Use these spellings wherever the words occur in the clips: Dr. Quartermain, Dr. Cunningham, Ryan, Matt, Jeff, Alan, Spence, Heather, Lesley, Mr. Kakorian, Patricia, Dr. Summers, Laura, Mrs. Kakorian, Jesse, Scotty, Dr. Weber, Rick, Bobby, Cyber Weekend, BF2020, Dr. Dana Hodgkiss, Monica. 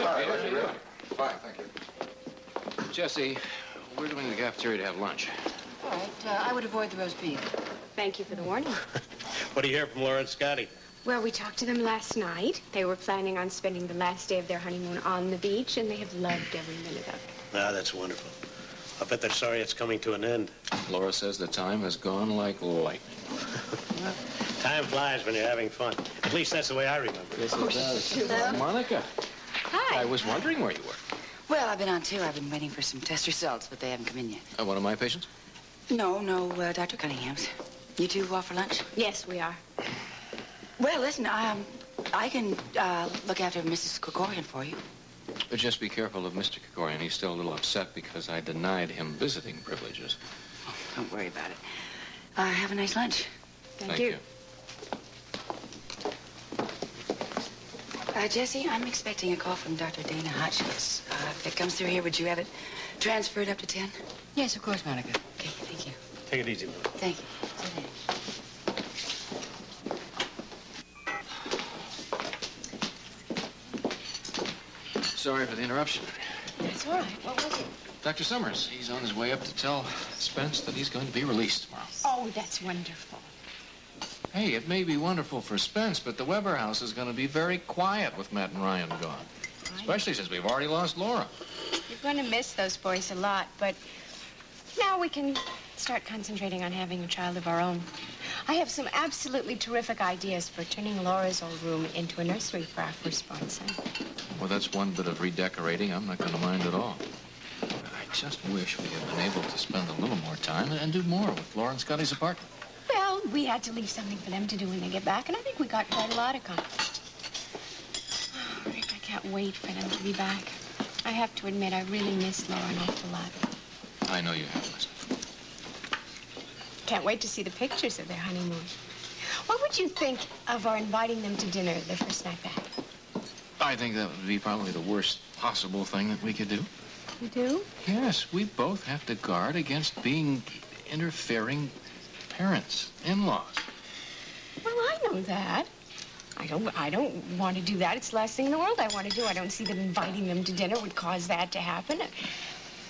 All right. Fine, thank you. Jesse, we're going to the cafeteria to have lunch. All right, I would avoid the roast beef. Thank you for the warning. What do you hear from Laura and Scotty? Well, we talked to them last night. They were planning on spending the last day of their honeymoon on the beach, and they have loved every minute of it. Ah, that's wonderful. I bet they're sorry it's coming to an end. Laura says the time has gone like lightning. Time flies when you're having fun. At least that's the way I remember it. Yes, it does. Hello? Monica. Hi. I was wondering where you were. Well, I've been on too. I've been waiting for some test results, but they haven't come in yet. One of my patients? No, Dr. Cunningham's. You two off for lunch? Yes, we are. Well, listen, I can look after Mrs. Kakorian for you. But just be careful of Mr. Kakorian. He's still a little upset because I denied him visiting privileges. Oh, don't worry about it. Have a nice lunch. Thank you. Jesse, I'm expecting a call from Dr. Dana Hodgkiss. If it comes through here, would you have it transferred up to 10? Yes, of course, Monica. Okay, thank you. Take it easy, Monica. Thank you. Sorry for the interruption. That's all right. What was it? Dr. Summers, he's on his way up to tell Spence that he's going to be released tomorrow. Oh, that's wonderful. Hey, it may be wonderful for Spence, but the Weber house is going to be very quiet with Matt and Ryan gone. Especially since we've already lost Laura. You're going to miss those boys a lot, but now we can start concentrating on having a child of our own. I have some absolutely terrific ideas for turning Laura's old room into a nursery for our firstborn son. Well, that's one bit of redecorating I'm not going to mind at all. I just wish we had been able to spend a little more time and do more with Laura and Scotty's apartment. Well, we had to leave something for them to do when they get back, and I think we got quite a lot accomplished. Oh, Rick, I can't wait for them to be back. I have to admit, I really miss Laura an awful lot. I know you have, Leslie. Can't wait to see the pictures of their honeymoon. What would you think of our inviting them to dinner their first night back? I think that would be probably the worst possible thing that we could do. You do? Yes, we both have to guard against being interfering parents, in-laws. Well, I know that. I don't want to do that. It's the last thing in the world I want to do. I don't see that inviting them to dinner would cause that to happen.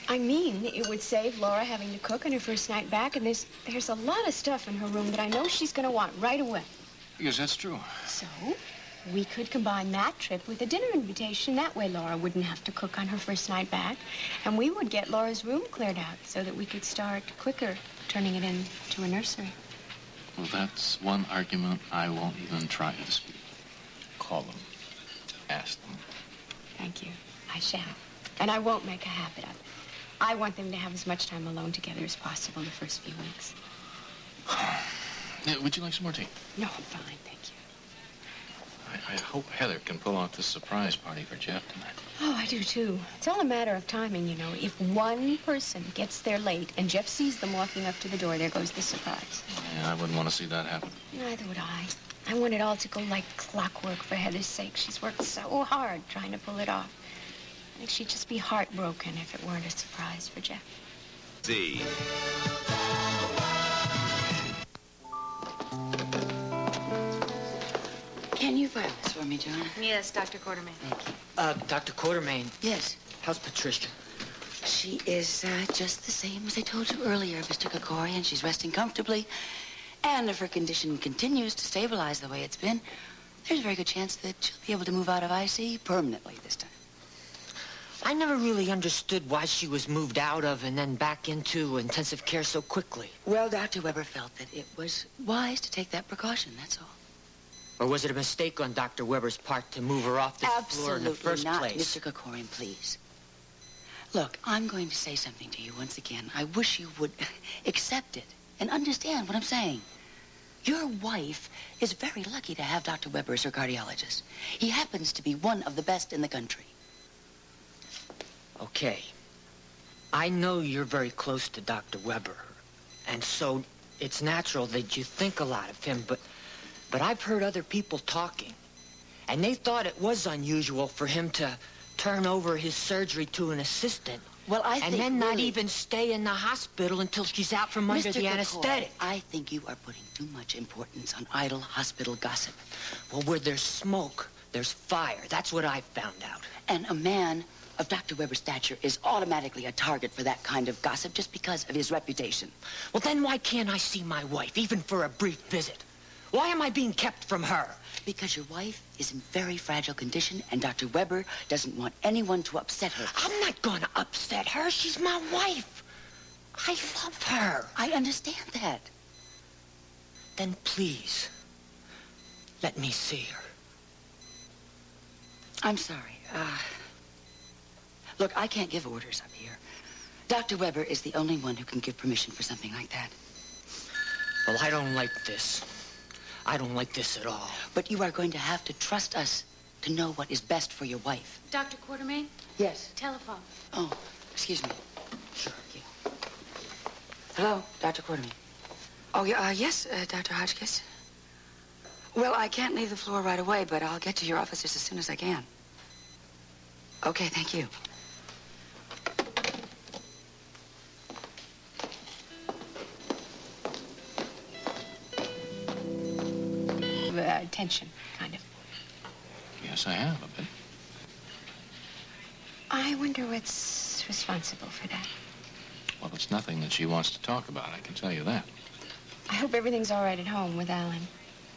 I mean, it would save Laura having to cook on her first night back, and there's a lot of stuff in her room that I know she's going to want right away. Yes, that's true. So, we could combine that trip with a dinner invitation. That way, Laura wouldn't have to cook on her first night back, and we would get Laura's room cleared out so that we could start quicker turning it into a nursery. Well, that's one argument I won't even try to dispute. Call them. Ask them. Thank you. I shall. And I won't make a habit of it. I want them to have as much time alone together as possible the first few weeks. Would you like some more tea? No, I'm fine, thank you. I hope Heather can pull off the surprise party for Jeff tonight. Oh, I do, too. It's all a matter of timing, you know. If one person gets there late and Jeff sees them walking up to the door, there goes the surprise. Yeah, I wouldn't want to see that happen. Neither would I. I want it all to go like clockwork for Heather's sake. She's worked so hard trying to pull it off. I think she'd just be heartbroken if it weren't a surprise for Jeff. See. Can you file this for me, John? Yes, Dr. Quartermain. Thank you. Dr. Quartermain. Yes. How's Patricia? She is just the same as I told you earlier, Mr. Kakorian. She's resting comfortably. And if her condition continues to stabilize the way it's been, there's a very good chance that she'll be able to move out of IC permanently this time. I never really understood why she was moved out of and then back into intensive care so quickly. Well, Dr. Weber felt that it was wise to take that precaution, that's all. Or was it a mistake on Dr. Weber's part to move her off this floor in the first place? Absolutely not, Mr. Kakorian, please. Look, I'm going to say something to you once again. I wish you would accept it and understand what I'm saying. Your wife is very lucky to have Dr. Weber as her cardiologist. He happens to be one of the best in the country. Okay. I know you're very close to Dr. Weber, and so it's natural that you think a lot of him, but I've heard other people talking, and they thought it was unusual for him to turn over his surgery to an assistant. Well, I think... And then really... not even stay in the hospital until she's out from under the anesthetic. I think you are putting too much importance on idle hospital gossip. Well, where there's smoke, There's fire. That's what I found out. And a man of Dr. Weber's stature is automatically a target for that kind of gossip just because of his reputation. Well, then why can't I see my wife, even for a brief visit? Why am I being kept from her? Because your wife is in very fragile condition, and Dr. Weber doesn't want anyone to upset her. I'm not going to upset her. She's my wife. I love her. I understand that. Then please, let me see her. I'm sorry. Look, I can't give orders up here. Dr. Weber is the only one who can give permission for something like that. Well, I don't like this. I don't like this at all. But you are going to have to trust us to know what is best for your wife. Dr. Quartermain? Yes. Telephone. Oh, excuse me. Sure. Yeah. Hello, Dr. Quartermain. Oh, yeah, yes, Dr. Hodgkiss. Well, I can't leave the floor right away, but I'll get to your offices as soon as I can. Okay, thank you. Tension, kind of. Yes, I have, a bit. I wonder what's responsible for that. Well, it's nothing that she wants to talk about, I can tell you that. I hope everything's all right at home with Alan.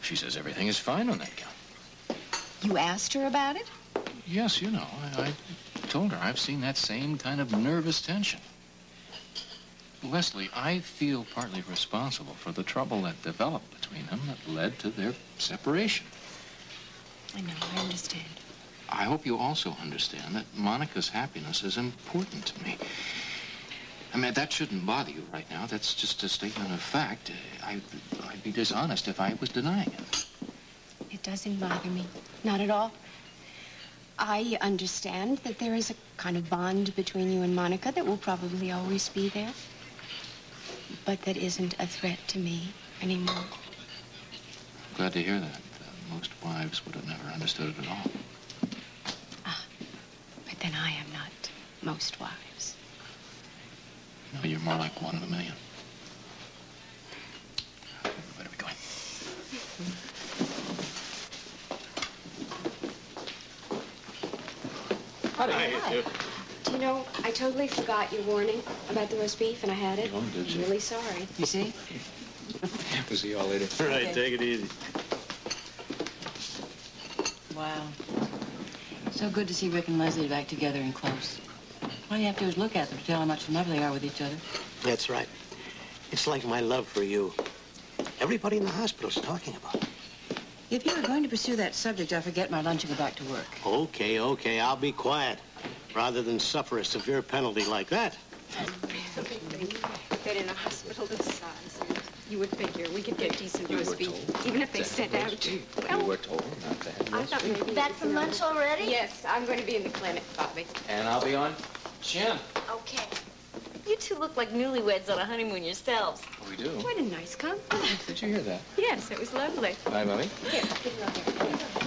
She says everything is fine on that count. You asked her about it? Yes, you know, I told her I've seen that same kind of nervous tension. Lesley, I feel partly responsible for the trouble that developed between them that led to their separation. I know, I understand. I hope you also understand that Monica's happiness is important to me. I mean, that shouldn't bother you right now. That's just a statement of fact. I'd be dishonest if I was denying it. It doesn't bother me. Not at all. I understand that there is a kind of bond between you and Monica that will probably always be there. But that isn't a threat to me anymore. I'm glad to hear that. Most wives would have never understood it at all. Ah, but then I am not most wives. No, you're more like one of a million. We better be going. Hi. You know, I totally forgot your warning about the roast beef, and I had it. Oh, did you? I'm really sorry. You see? We'll see y'all later. All right, okay. Take it easy. Wow. So good to see Rick and Lesley back together and close. All you have to do is look at them to tell how much in love they are with each other. That's right. It's like my love for you. Everybody in the hospital's talking about it. If you were going to pursue that subject, I forget my lunch and go back to work. Okay, okay, I'll be quiet. Rather than suffer a severe penalty like that. That in a hospital this size, you would figure we could get decent roast beef, even if they sent out to. You were told not to have roast beef. I thought maybe. Back from lunch already? Yes, I'm going to be in the clinic, Bobby. And I'll be on Jim. Okay. You two look like newlyweds on a honeymoon yourselves. Oh, we do. What a nice compliment. Did you hear that? Yes, it was lovely. Bye, Mommy. Here, give it up here.